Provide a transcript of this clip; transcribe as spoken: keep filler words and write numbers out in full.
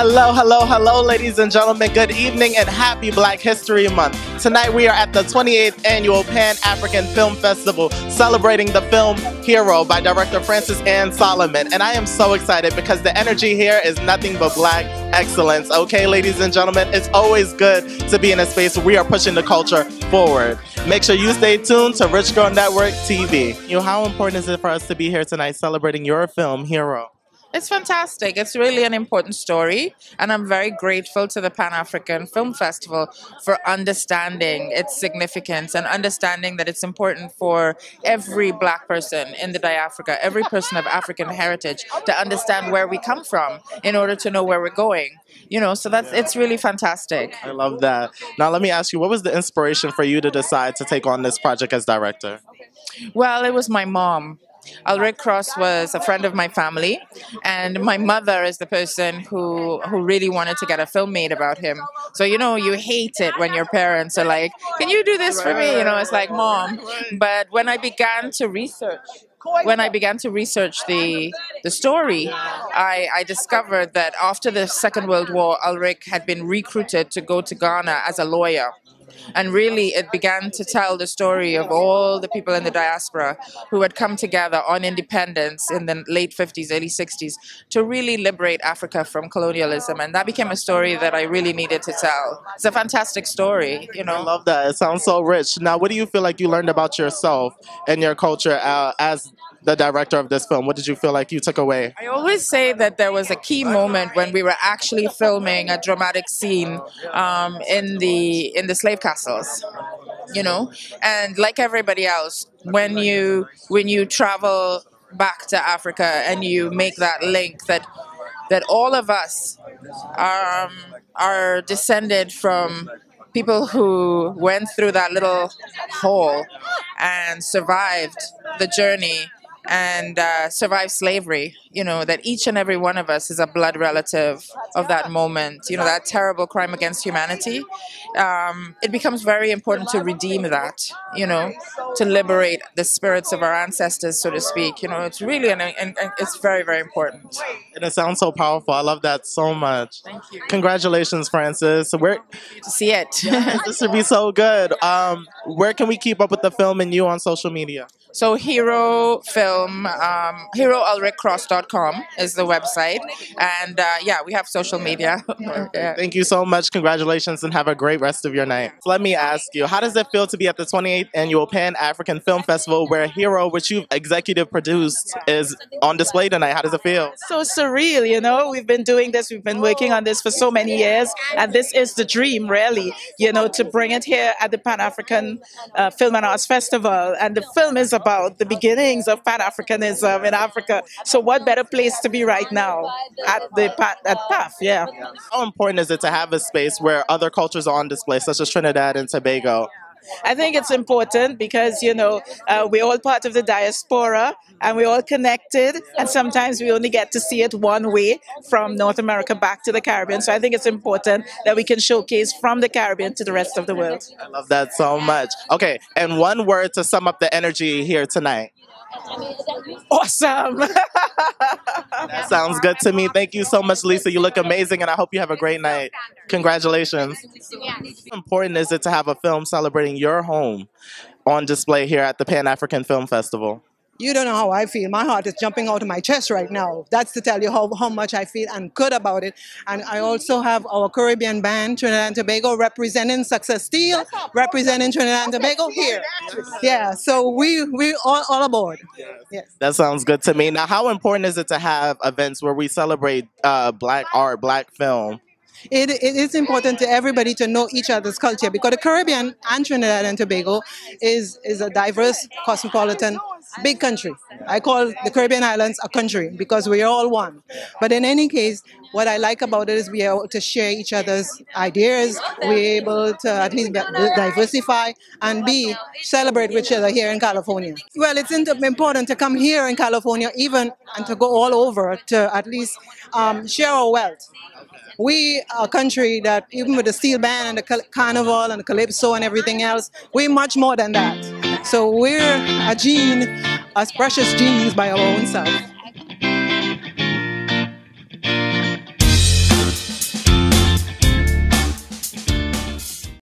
Hello, hello, hello, ladies and gentlemen. Good evening and happy Black History Month. Tonight we are at the twenty-eighth Annual Pan-African Film Festival, celebrating the film Hero by director Frances-Anne Solomon. And I am so excited because the energy here is nothing but Black excellence. Okay, ladies and gentlemen, it's always good to be in a space where we are pushing the culture forward. Make sure you stay tuned to Rich Girl Network T V. You know, how important is it for us to be here tonight celebrating your film, Hero? It's fantastic. It's really an important story, and I'm very grateful to the Pan-African Film Festival for understanding its significance and understanding that it's important for every Black person in the diaspora, every person of African heritage, to understand where we come from in order to know where we're going. You know, so that's, it's really fantastic. I love that. Now let me ask you, what was the inspiration for you to decide to take on this project as director? Well, it was my mom. Ulric Cross was a friend of my family, and my mother is the person who who really wanted to get a film made about him. So, you know, you hate it when your parents are like, can you do this for me? You know, it's like, Mom. But when I began to research, when I began to research the, the story, I, I discovered that after the Second World War, Ulric had been recruited to go to Ghana as a lawyer. And really, it began to tell the story of all the people in the diaspora who had come together on independence in the late fifties, early sixties, to really liberate Africa from colonialism. And that became a story that I really needed to tell. It's a fantastic story, you know. I love that. It sounds so rich. Now, what do you feel like you learned about yourself and your culture uh, as the director of this film? What did you feel like you took away? I always say that there was a key moment when we were actually filming a dramatic scene um, in the in the slave castles, you know. And like everybody else, when you when you travel back to Africa and you make that link that that all of us are um, are descended from people who went through that little hole and survived the journey and uh, survive slavery, you know, that each and every one of us is a blood relative of that moment, you know, that terrible crime against humanity. Um, it becomes very important to redeem that, you know, to liberate the spirits of our ancestors, so to speak. You know, it's really, an, an, an, it's very, very important. And it sounds so powerful. I love that so much. Thank you. Congratulations, Frances. We're to see it. Yeah, this would be so good. Um, where can we keep up with the film and you on social media? So Hero Film, um, Hero Ulric Cross dot com is the website. And uh, yeah, we have social media. Yeah. Thank you so much. Congratulations and have a great rest of your night. So let me ask you, how does it feel to be at the twenty-eighth Annual Pan-African Film Festival where Hero, which you've executive produced, is on display tonight? How does it feel? So surreal, you know. We've been doing this. We've been working on this for so many years. And this is the dream, really, you know, to bring it here at the Pan-African uh, Film and Arts Festival. And the film is about the beginnings of Pan-Africanism in Africa. So what better place to be right now at the at P A F, yeah. How important is it to have a space where other cultures are on display, such as Trinidad and Tobago? I think it's important because, you know, uh, we're all part of the diaspora and we're all connected, and sometimes we only get to see it one way from North America back to the Caribbean. So I think it's important that we can showcase from the Caribbean to the rest of the world. I love that so much. Okay, and one word to sum up the energy here tonight. Awesome. That sounds good to me. Thank you so much, Lisa. You look amazing, and I hope you have a great night. Congratulations. How important is it to have a film celebrating your home on display here at the Pan-African Film Festival? You don't know how I feel. My heart is jumping out of my chest right now. That's to tell you how, how much I feel and good about it. And I also have our Caribbean band, Trinidad and Tobago, representing Success Steel, representing Trinidad and Tobago here. Yeah, so we, we're all, all aboard. Yes. That sounds good to me. Now, how important is it to have events where we celebrate uh, Black art, Black film? It, it is important to everybody to know each other's culture, because the Caribbean and Trinidad and Tobago is, is a diverse, cosmopolitan, big country. I call the Caribbean islands a country because we are all one. But in any case, what I like about it is we are able to share each other's ideas, we're able to at least diversify and be, celebrate with each other here in California. Well, it's important to come here in California even and to go all over to at least um, share our wealth. We are a country that, even with the steel band and the carnival and the calypso and everything else, we're much more than that. So we're a gene, as precious genes by our own self.